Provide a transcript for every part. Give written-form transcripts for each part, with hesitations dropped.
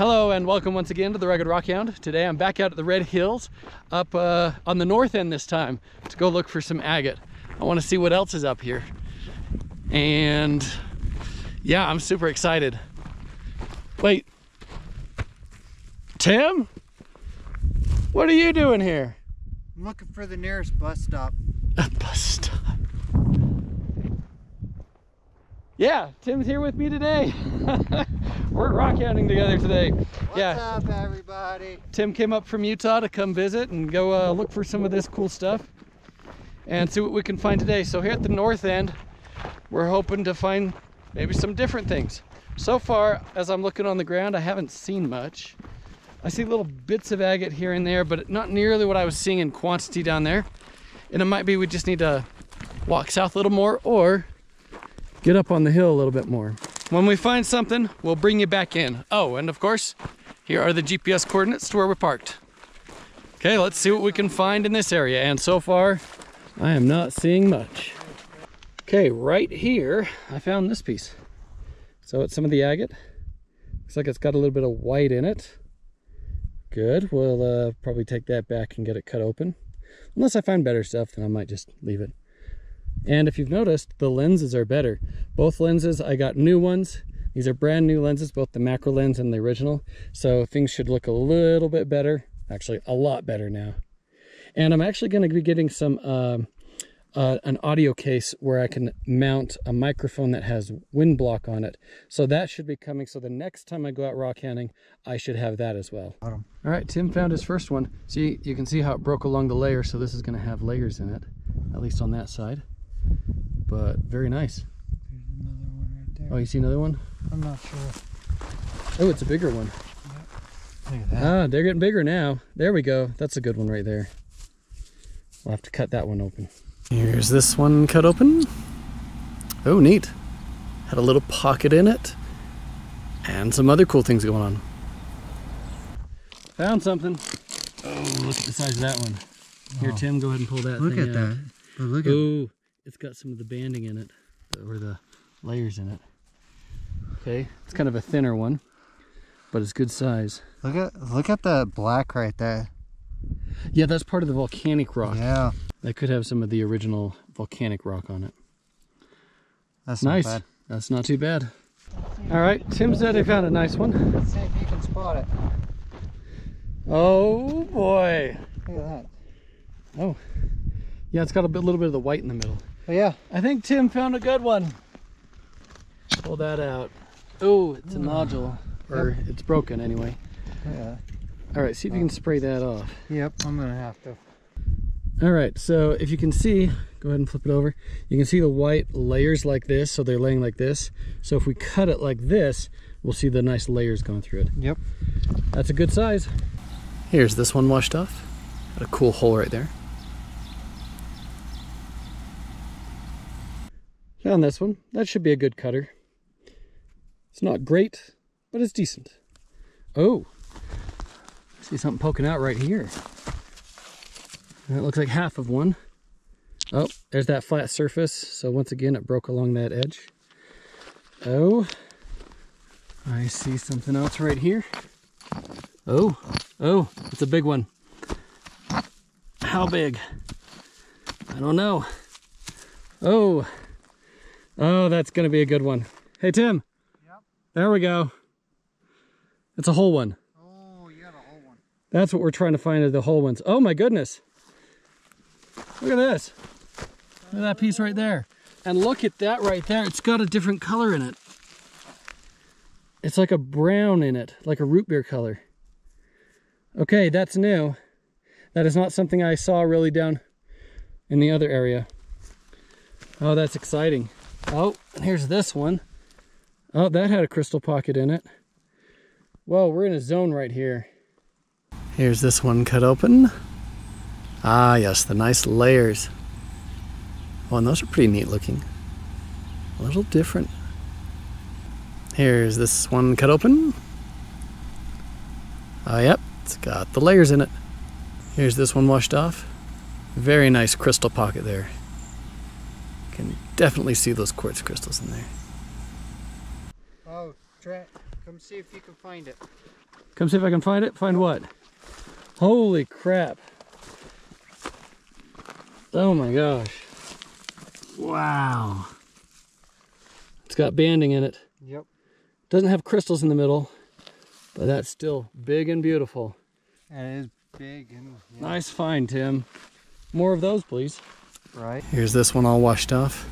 Hello and welcome once again to The Rugged Rockhound. Today I'm back out at the Red Hills, up on the north end this time, to go look for some agate. I want to see what else is up here. And yeah, I'm super excited. Wait, Tim? What are you doing here? I'm looking for the nearest bus stop. A bus stop? Yeah, Tim's here with me today. We're rockhounding together today. What's up, everybody? Tim came up from Utah to come visit and go look for some of this cool stuff and see what we can find today. So here at the north end, we're hoping to find maybe some different things. So far, as I'm looking on the ground, I haven't seen much. I see little bits of agate here and there, but not nearly what I was seeing in quantity down there. And it might be we just need to walk south a little more or get up on the hill a little bit more. When we find something, we'll bring you back in. Oh, and of course, here are the GPS coordinates to where we're parked. Okay, let's see what we can find in this area. And so far, I am not seeing much. Okay, right here, I found this piece. So it's some of the agate. Looks like it's got a little bit of white in it. Good, we'll probably take that back and get it cut open. Unless I find better stuff, then I might just leave it. And if you've noticed, the lenses are better. Both lenses, I got new ones. These are brand new lenses, both the macro lens and the original. So things should look a little bit better. Actually, a lot better now. And I'm actually going to be getting some an audio case where I can mount a microphone that has wind block on it. So that should be coming. So the next time I go out rockhounding, I should have that as well. All right, Tim found his first one. See, you can see how it broke along the layer. So this is going to have layers in it, at least on that side. But very nice. There's another one right there. Oh, you see another one? I'm not sure. Oh, it's a bigger one. Yep. Look at that. Ah, they're getting bigger now. There we go. That's a good one right there. We'll have to cut that one open. Here's this one cut open. Oh, neat. Had a little pocket in it. And some other cool things going on. Found something. Oh, look at the size of that one. Wow. Here, Tim, go ahead and pull that thing out. Look at that. Oh, look at that. It's got some of the banding in it, or the layers in it. Okay, it's kind of a thinner one, but it's good size. Look at that black right there. Yeah, that's part of the volcanic rock. Yeah. That could have some of the original volcanic rock on it. That's nice. Not bad. That's not too bad. All right, Tim said he found a nice one. Let's see if you can spot it. Oh boy. Look at that. Oh. Yeah, it's got a little bit of the white in the middle. Oh yeah. I think Tim found a good one. Pull that out. Oh, it's a nodule. Or yep. It's broken anyway. Yeah. Alright, see if you can spray that off. Yep, I'm gonna have to. Alright, so if you can see, go ahead and flip it over. You can see the white layers like this, so they're laying like this. So if we cut it like this, we'll see the nice layers going through it. Yep. That's a good size. Here's this one washed off. Got a cool hole right there. Found this one. That should be a good cutter. It's not great, but it's decent. Oh, I see something poking out right here. And it looks like half of one. Oh, there's that flat surface. So once again, it broke along that edge. Oh, I see something else right here. Oh, it's a big one. How big? I don't know. Oh, that's going to be a good one. Hey, Tim. Yep. There we go. It's a whole one. Oh, you got a whole one. That's what we're trying to find, are the whole ones. Oh, my goodness. Look at this. Look at that piece right there. And look at that right there. It's got a different color in it. It's like a brown in it, like a root beer color. Okay, that's new. That is not something I saw really down in the other area. Oh, that's exciting. Oh, and here's this one. Oh, that had a crystal pocket in it. Whoa, we're in a zone right here. Here's this one cut open. Ah, yes, the nice layers. Oh, and those are pretty neat looking. A little different. Here's this one cut open. Ah, yep, it's got the layers in it. Here's this one washed off. Very nice crystal pocket there. Can definitely see those quartz crystals in there. Oh, Trent, come see if you can find it. Come see if I can find it. Find what? Holy crap. Oh my gosh. Wow. It's got banding in it. Yep. Doesn't have crystals in the middle, but that's still big and beautiful. And it is big and yeah. Nice find, Tim. More of those, please. Right. Here's this one all washed off.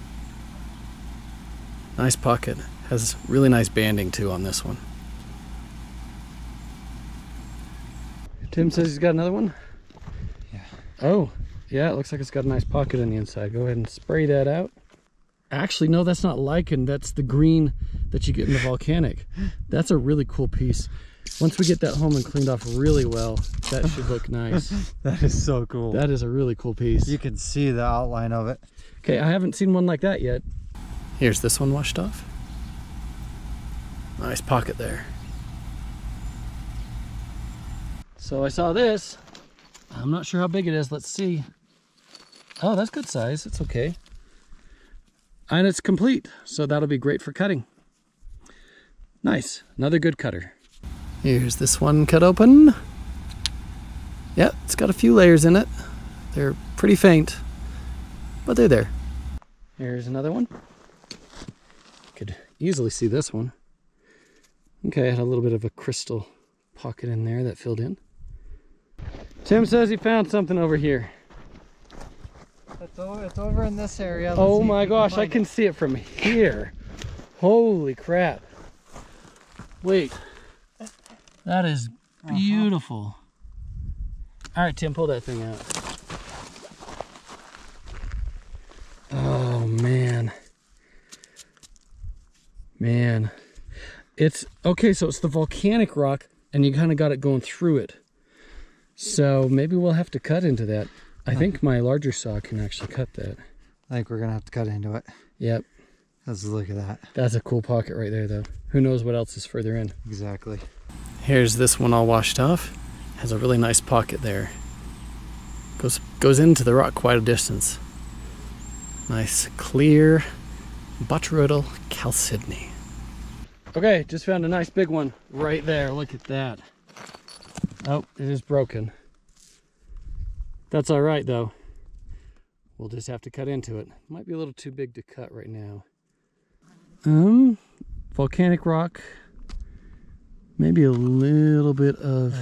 Nice pocket. Has really nice banding too on this one. Tim says he's got another one? Yeah. Oh, yeah, it looks like it's got a nice pocket on the inside. Go ahead and spray that out. Actually, no, that's not lichen. That's the green that you get in the volcanic. That's a really cool piece. Once we get that home and cleaned off really well, that should look nice. That is so cool. That is a really cool piece. You can see the outline of it. Okay, I haven't seen one like that yet. Here's this one washed off. Nice pocket there. So I saw this. I'm not sure how big it is. Let's see. Oh, that's good size. It's okay. And it's complete, so that'll be great for cutting. Nice, another good cutter. Here's this one cut open. Yep, it's got a few layers in it. They're pretty faint, but they're there. Here's another one. Could easily see this one. Okay, I had a little bit of a crystal pocket in there that filled in. Tim says he found something over here. It's over in this area. Let's oh my gosh, I can see it from here. Holy crap. Wait. That is beautiful. All right, Tim, pull that thing out. Oh, man. Man. It's, okay, so it's the volcanic rock, and you kind of got it going through it. So maybe we'll have to cut into that. I think my larger saw can actually cut that. I think we're going to have to cut into it. Yep. Let's look at that. That's a cool pocket right there, though. Who knows what else is further in. Exactly. Here's this one all washed off. Has a really nice pocket there. Goes into the rock quite a distance. Nice, clear, botrytis chalcedony. Okay, just found a nice big one right there. Look at that. Oh, it is broken. That's all right though. We'll just have to cut into it. Might be a little too big to cut right now. Volcanic rock. Maybe a little bit of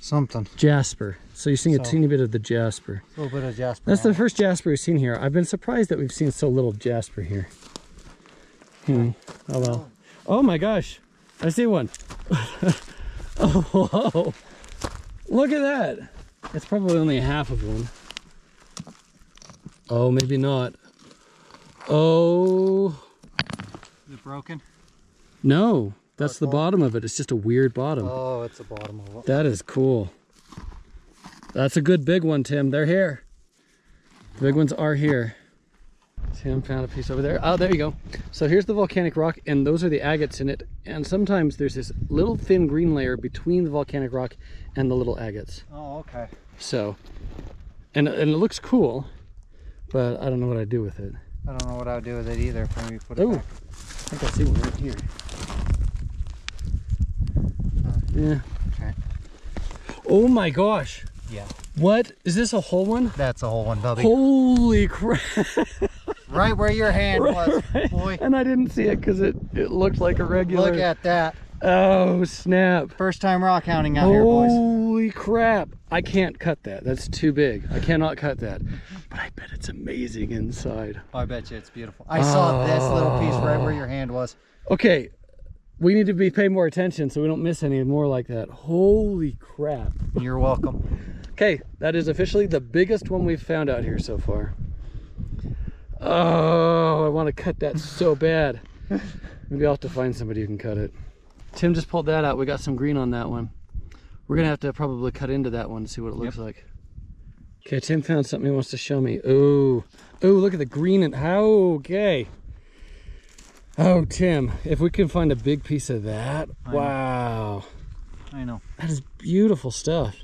something. Jasper. So you're seeing a teeny bit of the jasper. A little bit of jasper. That's the first jasper we've seen here. I've been surprised that we've seen so little jasper here. Oh well. Oh my gosh. I see one. Oh, whoa. Look at that. It's probably only half of one. Oh, maybe not. Oh. Is it broken? No, that's the bottom of it. It's just a weird bottom. Oh, it's the bottom of it. That is cool. That's a good big one, Tim. They're here. The big ones are here. Tim found a piece over there. Oh, there you go. So here's the volcanic rock, and those are the agates in it. And sometimes there's this little thin green layer between the volcanic rock and the little agates. Oh, okay. So, and it looks cool, but I don't know what I'd do with it. I don't know what I would do with it either. Maybe put it back. I think I see one right here. Yeah. Okay. Oh my gosh. Yeah. What? Is this a whole one? That's a whole one, Bubby. Holy crap. Right where your hand was, boy. And I didn't see it because it looked like a regular. Look at that. Oh, snap. First time rock hounding out here, boys. Holy crap. I can't cut that. That's too big. I cannot cut that. But I bet it's amazing inside. Oh, I bet you it's beautiful. I saw this little piece right where your hand was. Okay. We need to pay more attention so we don't miss any more like that. Holy crap. You're welcome. Okay, that is officially the biggest one we've found out here so far. Oh, I want to cut that so bad. Maybe I'll have to find somebody who can cut it. Tim just pulled that out. We got some green on that one. We're going to have to probably cut into that one to see what it looks like. Okay, Tim found something he wants to show me. Ooh. Ooh, look at the green and okay. Oh, Tim, if we can find a big piece of that. Wow. I know. That is beautiful stuff.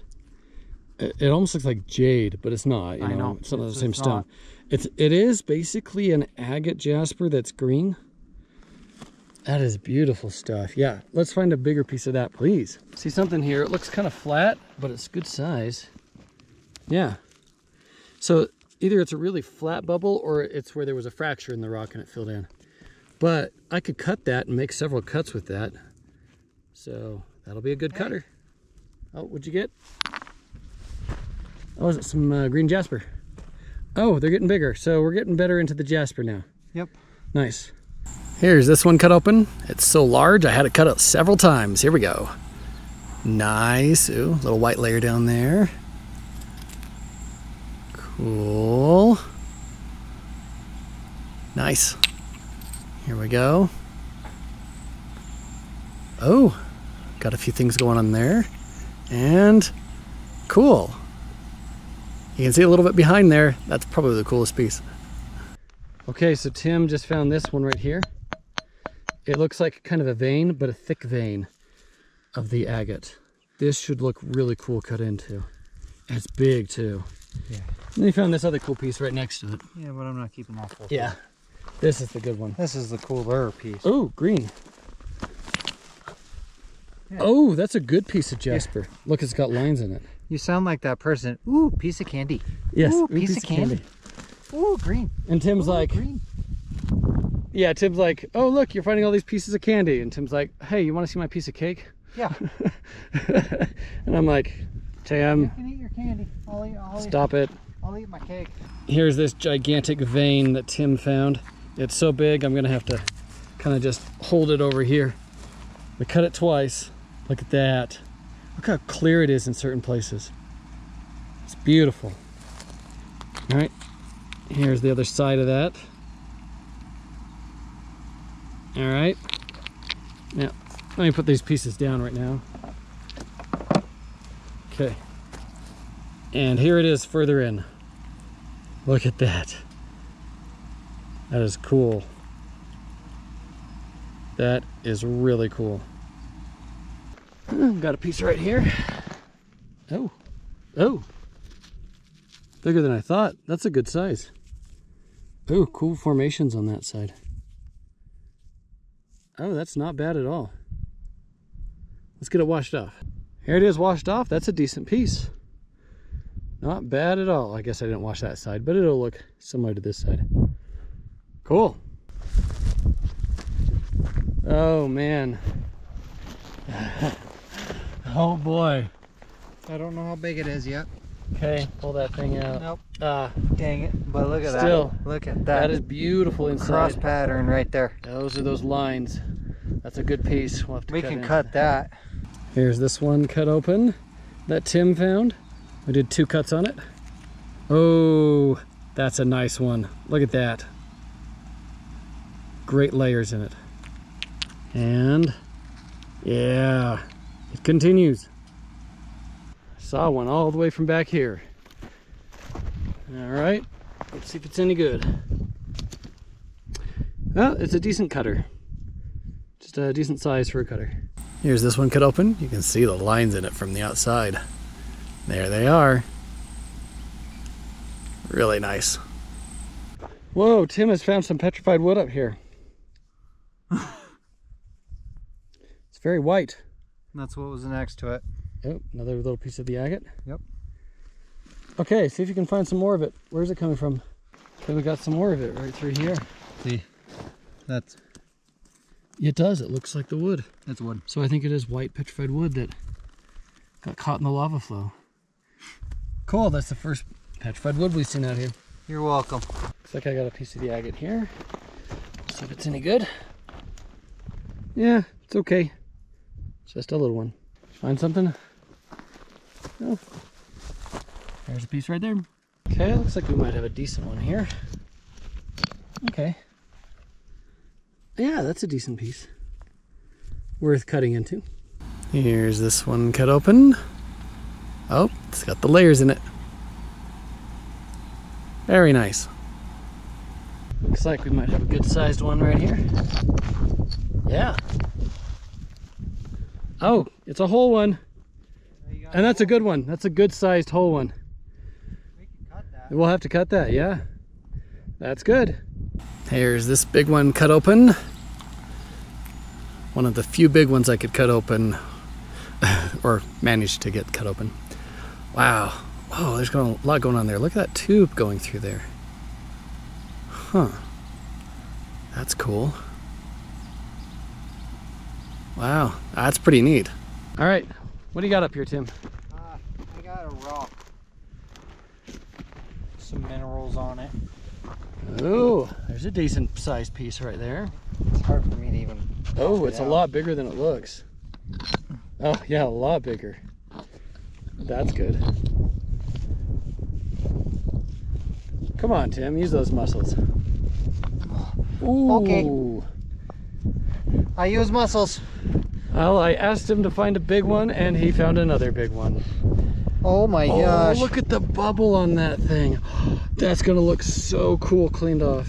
It almost looks like jade, but it's not. You know, it's not the same stone. It is basically an agate jasper that's green. That is beautiful stuff. Yeah, let's find a bigger piece of that, please. See something here. It looks kind of flat, but it's good size. Yeah. So either it's a really flat bubble or it's where there was a fracture in the rock and it filled in. But I could cut that and make several cuts with that. So that'll be a good cutter. Oh, what'd you get? Oh, is it some green jasper? Oh, they're getting bigger. So we're getting better into the jasper now. Yep. Nice. Here's this one cut open. It's so large, I had to cut it several times. Here we go. Nice. Ooh, little white layer down there. Cool. Nice. Here we go. Oh, got a few things going on there. And cool. You can see a little bit behind there. That's probably the coolest piece. Okay, so Tim just found this one right here. It looks like kind of a vein, but a thick vein of the agate. This should look really cool cut into. And it's big too. Yeah. And he found this other cool piece right next to it. Yeah, but I'm not keeping all full. Yeah. This is the good one. This is the cooler piece. Oh, green. Yeah. Oh, that's a good piece of jasper. Yeah. Look, it's got lines in it. You sound like that person. Ooh, piece of candy. Yes. Ooh, piece of candy. Ooh, green. And Tim's green. Yeah, Tim's like, oh, look, you're finding all these pieces of candy. And Tim's like, hey, you want to see my piece of cake? Yeah. And I'm like, Tim. You can eat your candy. I'll stop it. I'll eat my cake. Here's this gigantic vein that Tim found. It's so big, I'm going to have to kind of just hold it over here. We cut it twice. Look at that. Look how clear it is in certain places. It's beautiful. All right, here's the other side of that. All right, now let me put these pieces down right now. Okay, and here it is further in. Look at that. That is cool. That is really cool. Got a piece right here. Oh, oh, bigger than I thought. That's a good size. Oh, cool formations on that side. Oh, that's not bad at all. Let's get it washed off. Here it is washed off. That's a decent piece. Not bad at all. I guess I didn't wash that side, but it'll look similar to this side. Cool. Oh man. Oh boy. I don't know how big it is yet. Okay, pull that thing out. Nope. Dang it. But look at that. Look at that. That is beautiful inside. Cross pattern right there. Those are those lines. That's a good piece. We'll have to cut that. Here's this one cut open that Tim found. We did 2 cuts on it. Oh, that's a nice one. Look at that. Great layers in it. And yeah, it continues. Saw one all the way from back here. All right, let's see if it's any good. Well, it's a decent cutter. Just a decent size for a cutter. Here's this one cut open. You can see the lines in it from the outside. There they are. Really nice. Whoa, Tim has found some petrified wood up here. Very white. And that's what was next to it. Yep, another little piece of the agate. Yep. Okay, see if you can find some more of it. Where's it coming from? Okay, we got some more of it right through here. See, that's... It does, it looks like the wood. That's wood. So I think it is white petrified wood that got caught in the lava flow. Cool, that's the first petrified wood we've seen out here. You're welcome. Looks like I got a piece of the agate here. See if it's any good. Yeah, it's okay. Just a little one. Find something? Oh. There's a piece right there. Okay, looks like we might have a decent one here. Okay. Yeah, that's a decent piece. Worth cutting into. Here's this one cut open. Oh, it's got the layers in it. Very nice. Looks like we might have a good sized one right here. Yeah. Oh, it's a whole one. And that's a good one. That's a good sized whole one. We can cut that. We'll have to cut that, yeah. That's good. Here's this big one cut open. one of the few big ones I could cut open, or managed to get cut open. Wow. Oh, there's a lot going on there. Look at that tube going through there. Huh. That's cool. Wow, that's pretty neat. All right, what do you got up here, Tim? I got a rock. Some minerals on it. Oh, there's a decent sized piece right there. It's hard for me to even... Oh, it's a lot bigger than it looks. Oh, yeah, a lot bigger. That's good. Come on, Tim, use those muscles. Ooh. Okay. I use muscles. Well, I asked him to find a big one, and he found another big one. Oh my gosh. Look at the bubble on that thing. That's going to look so cool cleaned off.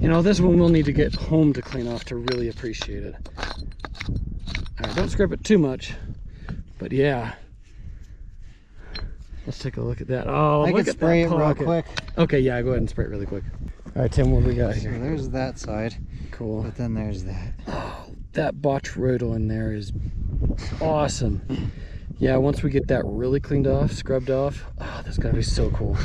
You know, this one we'll need to get home to clean off to really appreciate it. All right, don't scrape it too much, but yeah. Let's take a look at that. Oh, I can spray it real quick. Okay, yeah, go ahead and spray it really quick. All right, Tim, what do we got here? So there's that side. Cool. But then there's that. Oh, that botryoidal in there is awesome. Yeah, once we get that really cleaned off, scrubbed off, oh, that's gotta be so cool.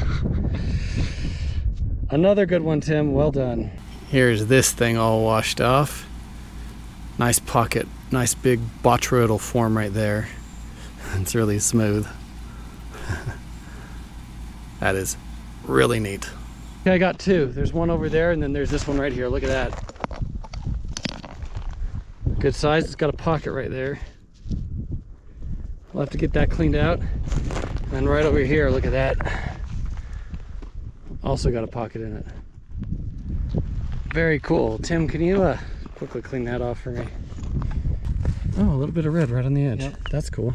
Another good one, Tim. Well done. Here's this thing all washed off. Nice pocket, nice big botryoidal form right there. It's really smooth. That is really neat. I got two. There's one over there, and then there's this one right here. Look at that. Good size. It's got a pocket right there. We'll have to get that cleaned out. And then right over here, look at that. Also got a pocket in it. Very cool. Tim, can you quickly clean that off for me? Oh, a little bit of red right on the edge. Yep. That's cool.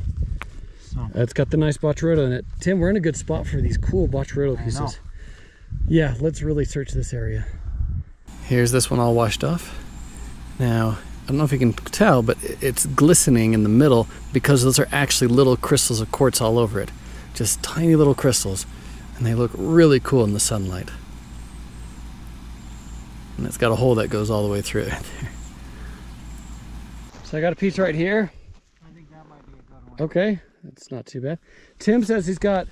So. It's got the nice botryoidal in it. Tim, we're in a good spot for these cool botryoidal pieces. I know. Yeah, let's really search this area. Here's this one all washed off. Now, I don't know if you can tell, but it's glistening in the middle because those are actually little crystals of quartz all over it. Just tiny little crystals. And they look really cool in the sunlight. And it's got a hole that goes all the way through it. So I got a piece right here. I think that might be a good one. Okay, that's not too bad. Tim says he's got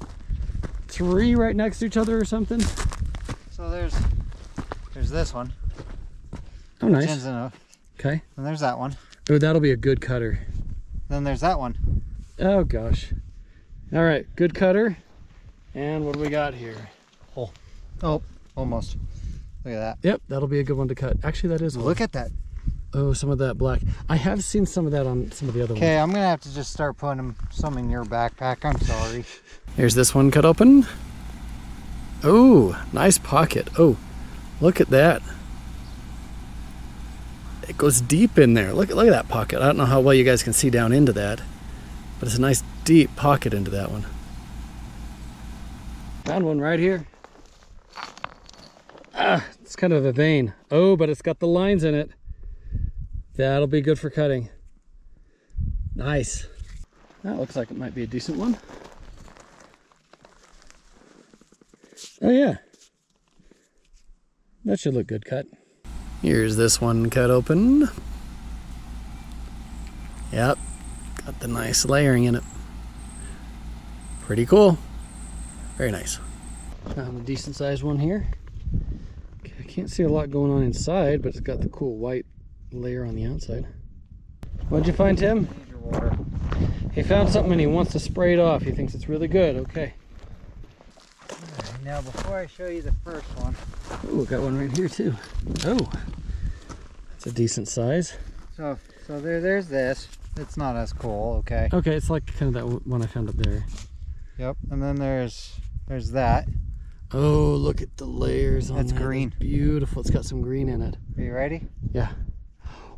three right next to each other or something. So there's this one. Oh, nice. Chin's enough. Okay. And there's that one. Oh, that'll be a good cutter. Then there's that one. Oh gosh. All right, good cutter. And what do we got here? Hole. Oh, almost. Look at that. Yep, that'll be a good one to cut. Actually, that is one. Look at that. Oh, some of that black. I have seen some of that on some of the other ones. Okay, I'm gonna have to just start putting some in your backpack. I'm sorry. Here's this one cut open. Oh, nice pocket. Oh, look at that. It goes deep in there. Look at that pocket. I don't know how well you guys can see down into that, but it's a nice deep pocket into that one. Found one right here. Ah, it's kind of a vein. Oh, but it's got the lines in it. That'll be good for cutting. Nice. That looks like it might be a decent one. Oh yeah. That should look good cut. Here's this one cut open. Yep. Got the nice layering in it. Pretty cool. Very nice. Found a decent sized one here. Okay, I can't see a lot going on inside, but it's got the cool white layer on the outside. What'd you find, Tim? He found something and he wants to spray it off. He thinks it's really good. Okay. Now before I show you the first one. Oh, got one right here too. Oh, that's a decent size. So there's this. It's not as cool. Okay. Okay, it's like kind of that one I found up there. Yep. And then there's that. Oh, look at the layers on that. That's green. It's beautiful. It's got some green in it. Are you ready? Yeah.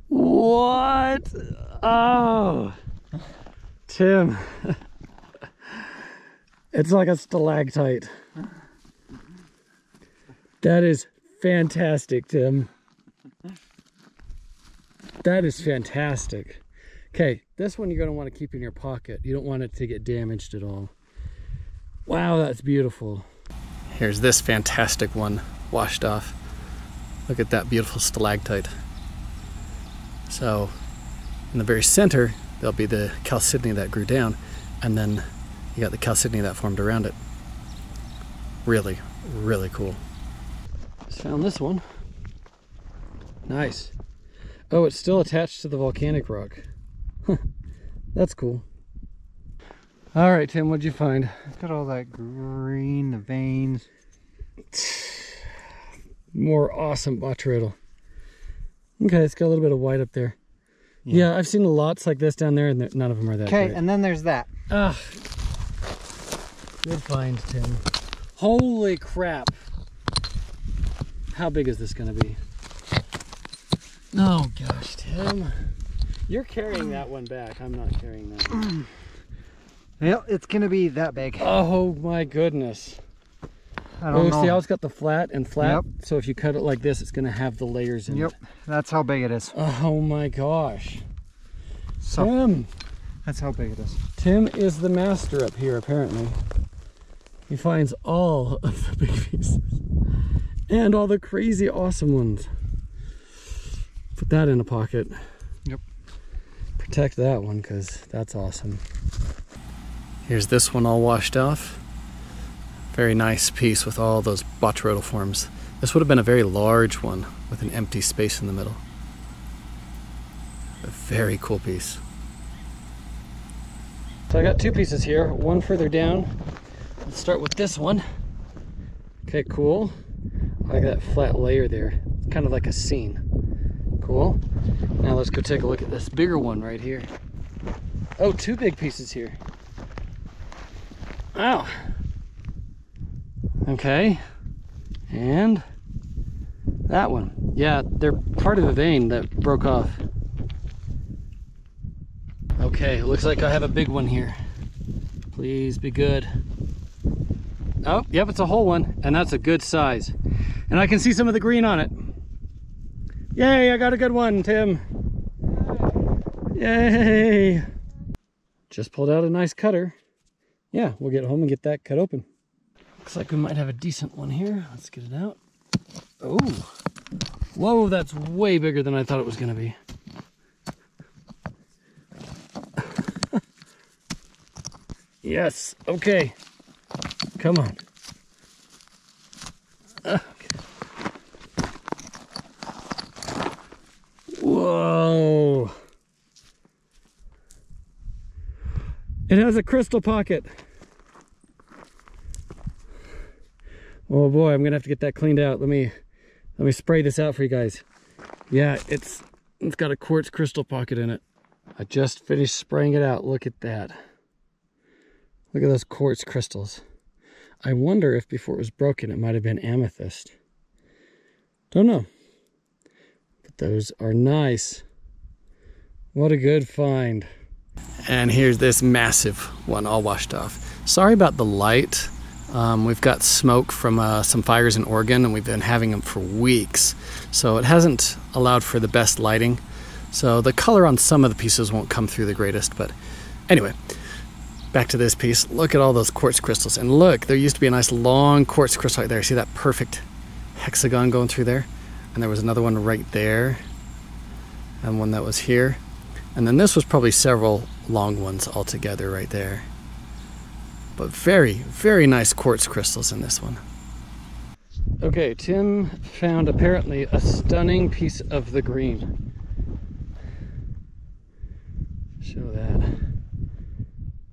What? Oh, Tim. It's like a stalactite. That is fantastic, Tim. That is fantastic. Okay, this one you're going to want to keep in your pocket. You don't want it to get damaged at all. Wow, that's beautiful. Here's this fantastic one washed off. Look at that beautiful stalactite. So in the very center, there'll be the chalcedony that grew down, and then you got the chalcedony that formed around it. Really, really cool. Just found this one. Nice. Oh, it's still attached to the volcanic rock. That's cool. All right, Tim, what'd you find? It's got all that green, the veins. More awesome botch riddle. Okay, it's got a little bit of white up there. Yeah, I've seen lots like this down there, and none of them are that great. Okay, and then there's that. Ah, good find, Tim. Holy crap. How big is this going to be? Oh, gosh, Tim. You're carrying that one back. I'm not carrying that one. Well, it's going to be that big. Oh, my goodness. I don't know. See how it's got the flat and flat? Yep. So if you cut it like this, it's going to have the layers in it. Yep, that's how big it is. Oh, my gosh. So, Tim. That's how big it is. Tim is the master up here, apparently. He finds all of the big pieces. And all the crazy awesome ones. Put that in a pocket. Yep. Protect that one, because that's awesome. Here's this one all washed off. Very nice piece with all those botch riddle forms. This would have been a very large one with an empty space in the middle. A very cool piece. So I got two pieces here, one further down. Let's start with this one. Okay, cool. I like that flat layer there. It's kind of like a scene. Cool. Now let's go take a look at this bigger one right here. Oh, two big pieces here. Wow. Okay, and that one. Yeah, they're part of a vein that broke off. Okay, looks like I have a big one here. Please be good. Oh, yep, it's a whole one, and that's a good size. And I can see some of the green on it. Yay, I got a good one, Tim. Yay. Just pulled out a nice cutter. Yeah, we'll get home and get that cut open. Looks like we might have a decent one here. Let's get it out. Oh, whoa, that's way bigger than I thought it was going to be. Yes, okay. Come on. Okay. Whoa. It has a crystal pocket. Oh boy, I'm gonna have to get that cleaned out. Let me spray this out for you guys. Yeah, it's got a quartz crystal pocket in it. I just finished spraying it out. Look at that. Look at those quartz crystals. I wonder if before it was broken, it might have been amethyst. Don't know. But those are nice. What a good find. And here's this massive one all washed off. Sorry about the light. We've got smoke from some fires in Oregon, and we've been having them for weeks. So it hasn't allowed for the best lighting. So the color on some of the pieces won't come through the greatest, but anyway, back to this piece. Look at all those quartz crystals, and look, there used to be a nice long quartz crystal right there. See that perfect hexagon going through there? And there was another one right there, and one that was here. And then this was probably several long ones all together right there. But very, very nice quartz crystals in this one. Okay, Tim found apparently a stunning piece of the green. Show that.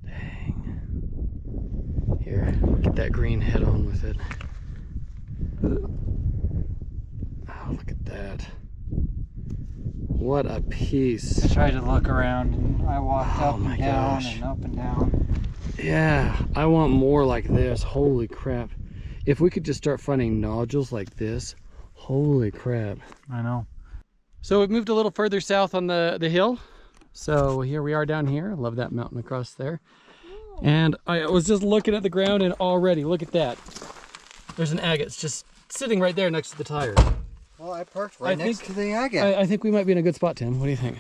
Dang. Here, get that green head on with it. Oh, look at that. What a piece. I tried to look around, and I walked up and down and up and down. Yeah, I want more like this. Holy crap. If we could just start finding nodules like this. Holy crap. I know. So we've moved a little further south on the hill. So here we are down here. Love that mountain across there. And I was just looking at the ground, and already, look at that. There's an agate. It's just sitting right there next to the tire. Well, I parked right next to the agate. I think we might be in a good spot, Tim. What do you think?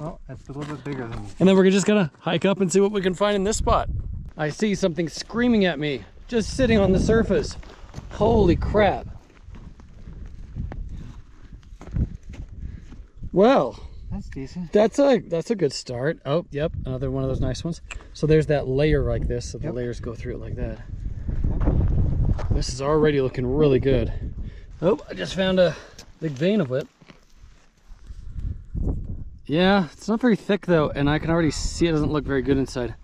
Well, that's a little bit bigger than me. And then we're just gonna hike up and see what we can find in this spot. I see something screaming at me, just sitting on the surface. Holy crap. Well, That's decent. That's a good start. Oh, yep, another one of those nice ones. So there's that layer like this, so the layers go through it like that. This is already looking really good. Oh, I just found a big vein of it. Yeah, it's not very thick though, and I can already see it doesn't look very good inside.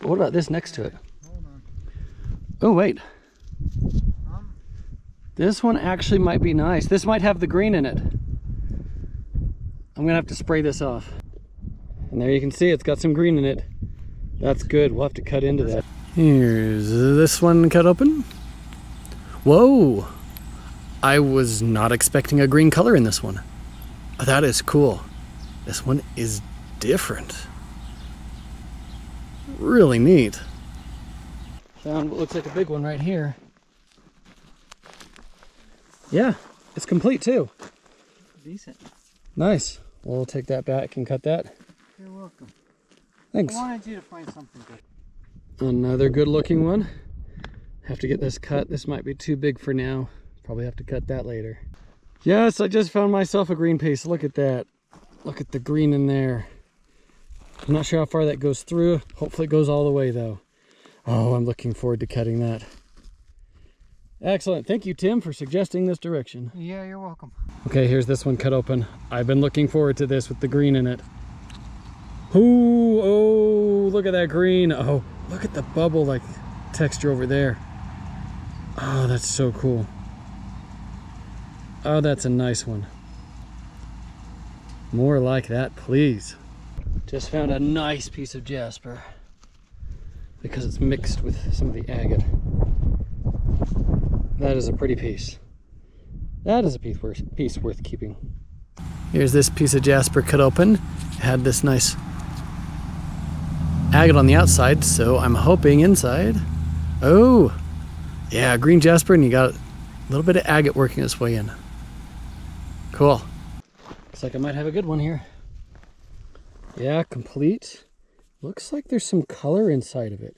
But what about this next to it? Hold on. Oh, wait. This one actually might be nice. This might have the green in it. I'm gonna have to spray this off. And there you can see it's got some green in it. That's good, we'll have to cut into that. Here's this one cut open. Whoa! I was not expecting a green color in this one. That is cool. This one is different. Really neat. Found what looks like a big one right here. Yeah, it's complete too. Decent. Nice. We'll take that back and cut that. You're welcome. Thanks. I wanted you to find something good. Another good looking one. Have to get this cut. This might be too big for now. Probably have to cut that later. Yes, I just found myself a green piece. Look at that. Look at the green in there. I'm not sure how far that goes through. Hopefully it goes all the way though. Oh, I'm looking forward to cutting that. Excellent. Thank you, Tim, for suggesting this direction. Yeah, you're welcome. Okay, here's this one cut open. I've been looking forward to this with the green in it. Ooh, oh, look at that green. Oh, look at the bubble like texture over there. Oh, that's so cool. Oh, that's a nice one. More like that, please. Just found a nice piece of jasper because it's mixed with some of the agate. That is a pretty piece. That is a piece worth keeping. Here's this piece of jasper cut open. It had this nice agate on the outside, so I'm hoping inside. Oh, yeah, green jasper, and you got a little bit of agate working its way in. Cool. Looks like I might have a good one here. Yeah, complete. Looks like there's some color inside of it.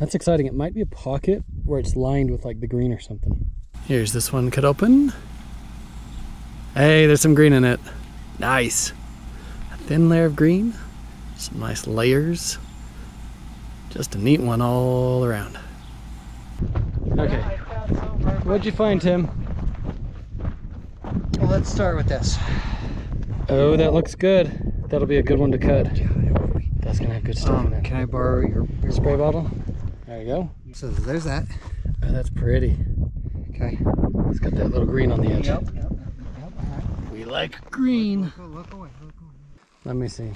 That's exciting. It might be a pocket where it's lined with like the green or something. Here's this one cut open. Hey, there's some green in it. Nice. A thin layer of green. Some nice layers. Just a neat one all around. Okay. What'd you find, Tim? Well, let's start with this. Oh, that looks good. That'll be a good one to cut. That's gonna have good stuff in it. Can I borrow your spray bottle? There you go. So there's that. Oh, that's pretty. Okay. It's got that little green on the edge. Yep. All right. We like green. Look away. Let me see.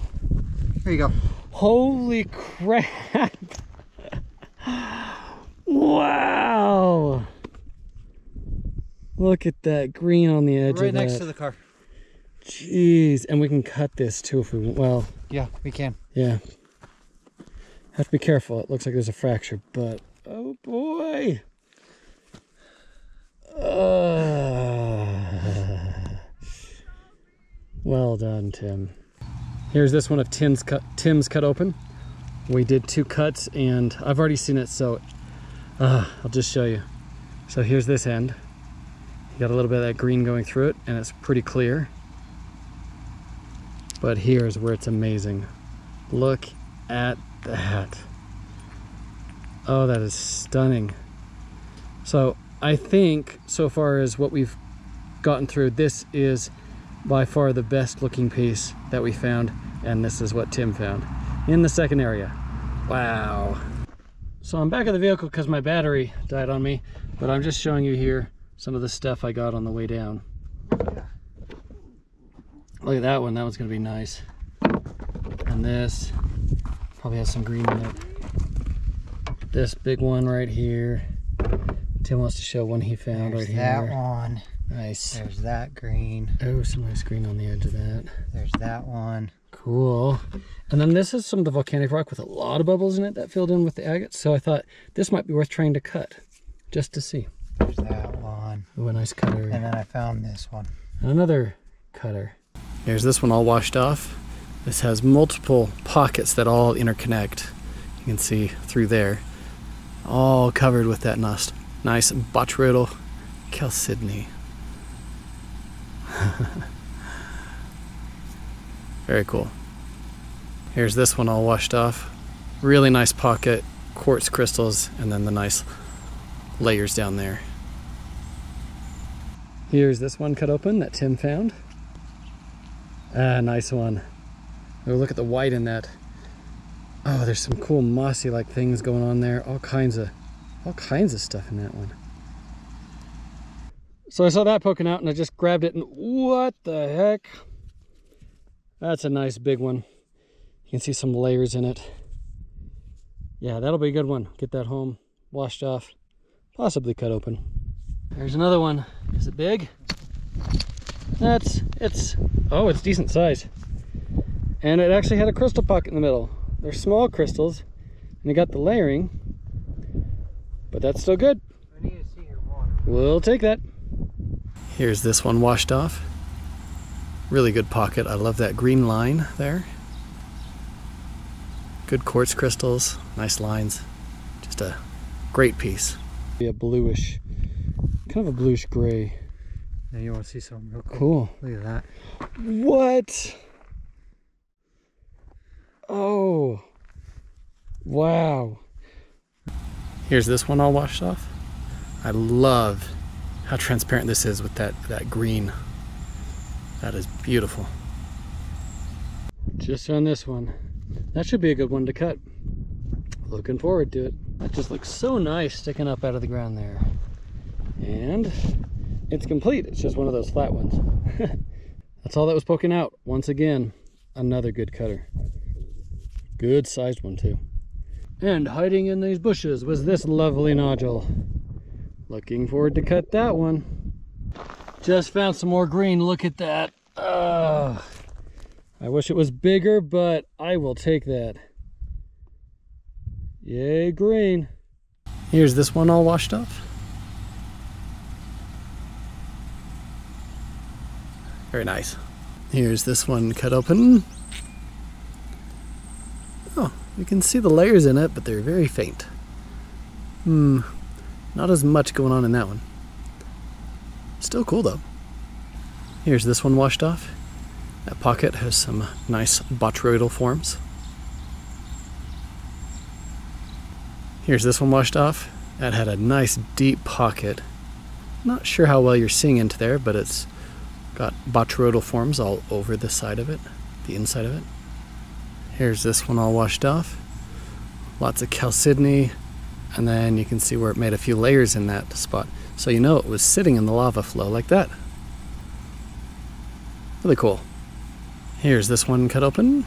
There you go. Holy crap. Wow. Look at that green on the edge. Right next to the car. Jeez. And we can cut this too if we want. Well. Yeah, we can. Yeah. Have to be careful. It looks like there's a fracture, but oh boy. Well done, Tim. Here's this one of Tim's cut open. We did two cuts and I've already seen it, so I'll just show you. So here's this end. You got a little bit of that green going through it and it's pretty clear. But here's where it's amazing. Look at that. Oh, that is stunning. So I think so far as what we've gotten through, this is by far the best looking piece that we found, and this is what Tim found in the second area. Wow. So I'm back at the vehicle because my battery died on me, but I'm just showing you here some of the stuff I got on the way down. Look at that one. That one's gonna be nice. And this probably has some green in it. This big one right here. Tim wants to show one he found. There's right that here. One. Nice. There's that green. Oh, some nice green on the edge of that. There's that one. Cool. And then this is some of the volcanic rock with a lot of bubbles in it that filled in with the agate. So I thought this might be worth trying to cut just to see. There's that one. Oh, a nice cutter. And then I found this one. And another cutter. Here's this one all washed off. This has multiple pockets that all interconnect. You can see through there. All covered with that nice botryoidal chalcedony. Very cool. Here's this one all washed off. Really nice pocket, quartz crystals, and then the nice layers down there. Here's this one cut open that Tim found. Ah, nice one. Oh, look at the white in that. Oh, there's some cool mossy like things going on there. All kinds of stuff in that one. So I saw that poking out and I just grabbed it and what the heck? That's a nice big one. You can see some layers in it. Yeah, that'll be a good one. Get that home, washed off, possibly cut open. There's another one. Is it big? Oh, it's decent size. And it actually had a crystal pocket in the middle. They're small crystals and you got the layering, but that's still good. I need to see your water. We'll take that. Here's this one washed off. Really good pocket. I love that green line there. Good quartz crystals, nice lines. Just a great piece. Be a bluish, kind of a bluish gray. Now you want to see something real cool. Look at that. What? Oh, wow. Here's this one all washed off. I love how transparent this is with that green. That is beautiful. Just on this one. That should be a good one to cut. Looking forward to it. That just looks so nice sticking up out of the ground there. And it's complete. It's just one of those flat ones. That's all that was poking out. Once again, another good cutter. Good sized one too. And hiding in these bushes was this lovely nodule. Looking forward to cut that one. Just found some more green. Look at that. I wish it was bigger, but I will take that. Yay, green. Here's this one all washed off. Very nice. Here's this one cut open. Oh, you can see the layers in it, but they're very faint. Not as much going on in that one. Still cool though. Here's this one washed off. That pocket has some nice botryoidal forms. Here's this one washed off. That had a nice deep pocket. Not sure how well you're seeing into there, but it's got botryoidal forms all over the side of it, the inside of it. Here's this one all washed off. Lots of chalcedony, and then you can see where it made a few layers in that spot. So you know it was sitting in the lava flow like that. Really cool. Here's this one cut open.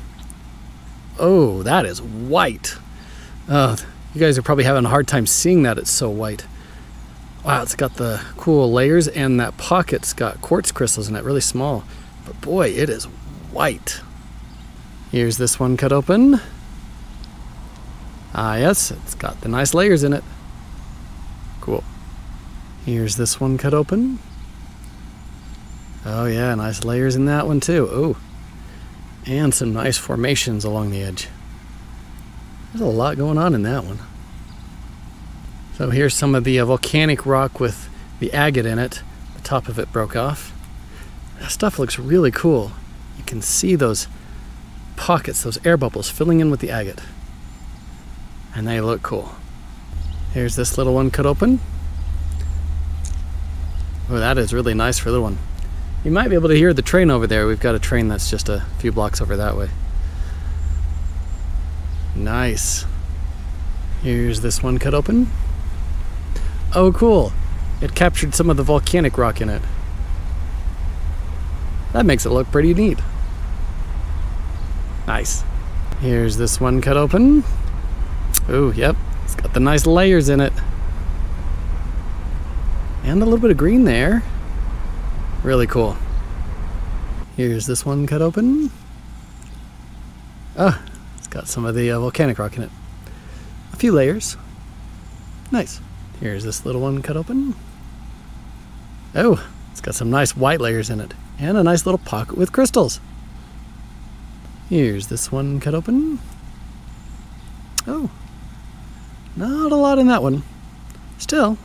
Oh, that is white. You guys are probably having a hard time seeing that. It's so white. Wow, it's got the cool layers and that pocket's got quartz crystals in it, really small. But boy, it is white. Here's this one cut open. Ah, yes, it's got the nice layers in it. Cool. Here's this one cut open. Oh yeah, nice layers in that one too. Oh, and some nice formations along the edge. There's a lot going on in that one. So here's some of the volcanic rock with the agate in it. The top of it broke off. That stuff looks really cool. You can see those pockets, those air bubbles filling in with the agate. And they look cool. Here's this little one cut open. Oh, that is really nice for a little one. You might be able to hear the train over there. We've got a train that's just a few blocks over that way. Nice. Here's this one cut open. Oh, cool. It captured some of the volcanic rock in it. That makes it look pretty neat. Nice. Here's this one cut open. Oh, yep. It's got the nice layers in it. And a little bit of green there. Really cool. Here's this one cut open. Ah, it's got some of the volcanic rock in it. A few layers. Nice. Here's this little one cut open. Oh, it's got some nice white layers in it. And a nice little pocket with crystals. Here's this one cut open. Oh, not a lot in that one. Still,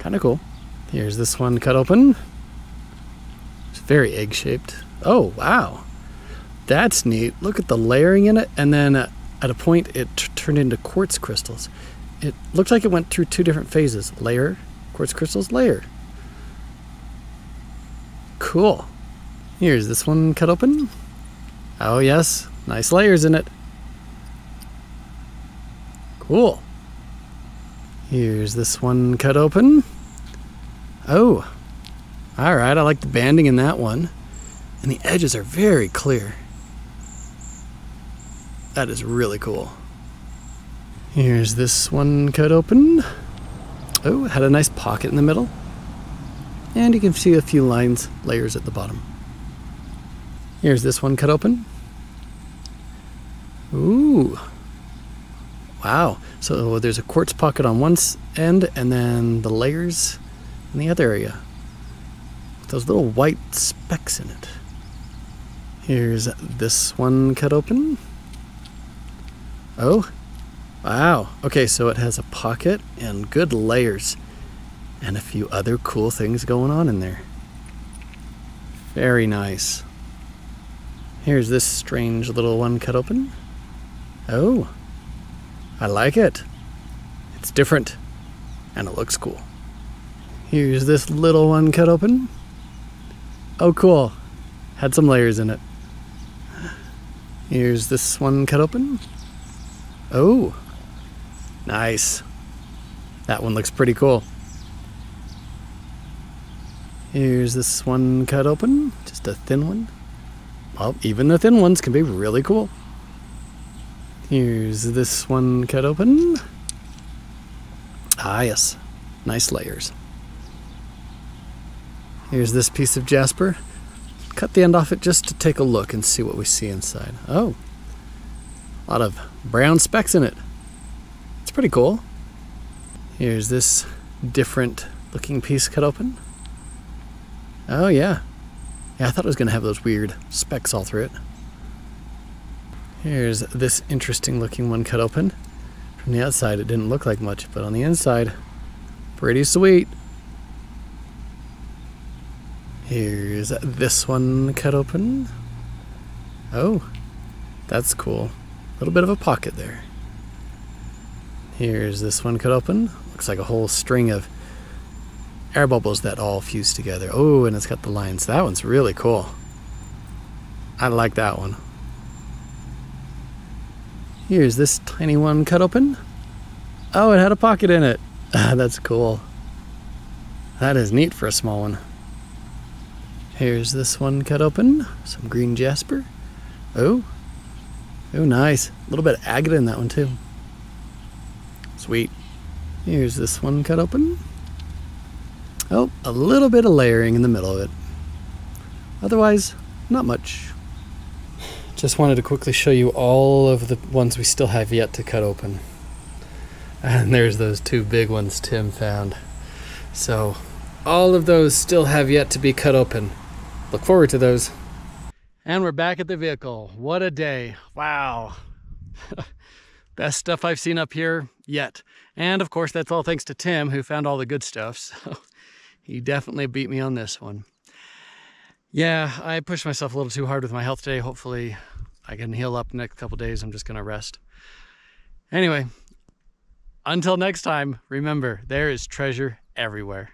kind of cool. Here's this one cut open. Very egg-shaped. Oh, wow. That's neat. Look at the layering in it. And then at a point, it turned into quartz crystals. It looked like it went through two different phases. Layer, quartz crystals, layer. Cool. Here's this one cut open. Oh yes, nice layers in it. Cool. Here's this one cut open. Oh, all right, I like the banding in that one. And the edges are very clear. That is really cool. Here's this one cut open. Oh, it had a nice pocket in the middle. And you can see a few lines, layers at the bottom. Here's this one cut open. Ooh. Wow. So there's a quartz pocket on one end and then the layers in the other area. Those little white specks in it. Here's this one cut open. Oh. Wow. Okay, so it has a pocket and good layers and a few other cool things going on in there. Very nice. Here's this strange little one cut open. Oh, I like it. It's different and it looks cool. Here's this little one cut open. Oh, cool. Had some layers in it. Here's this one cut open. Oh. Nice. That one looks pretty cool. Here's this one cut open, just a thin one. Well, even the thin ones can be really cool. Here's this one cut open. Ah, yes, nice layers. Here's this piece of jasper. Cut the end off it just to take a look and see what we see inside. Oh, a lot of brown specks in it. It's pretty cool. Here's this different looking piece cut open. Oh yeah. Yeah, I thought it was going to have those weird specks all through it. Here's this interesting looking one cut open. From the outside it didn't look like much, but on the inside, pretty sweet. Here's this one cut open. Oh, that's cool. A little bit of a pocket there. Here's this one cut open. Looks like a whole string of air bubbles that all fuse together. Oh, and it's got the lines. That one's really cool. I like that one. Here's this tiny one cut open. Oh, it had a pocket in it. That's cool. That is neat for a small one. Here's this one cut open. Some green jasper. Oh. Oh, nice. A little bit of agate in that one too. Sweet. Here's this one cut open. Oh, a little bit of layering in the middle of it. Otherwise, not much. Just wanted to quickly show you all of the ones we still have yet to cut open. And there's those two big ones Tim found. So, all of those still have yet to be cut open. Look forward to those. And we're back at the vehicle. What a day. Wow. Best stuff I've seen up here yet. And of course, that's all thanks to Tim, who found all the good stuff. So. He definitely beat me on this one. Yeah, I pushed myself a little too hard with my health today. Hopefully I can heal up the next couple days. I'm just gonna rest. Anyway, until next time, remember, there is treasure everywhere.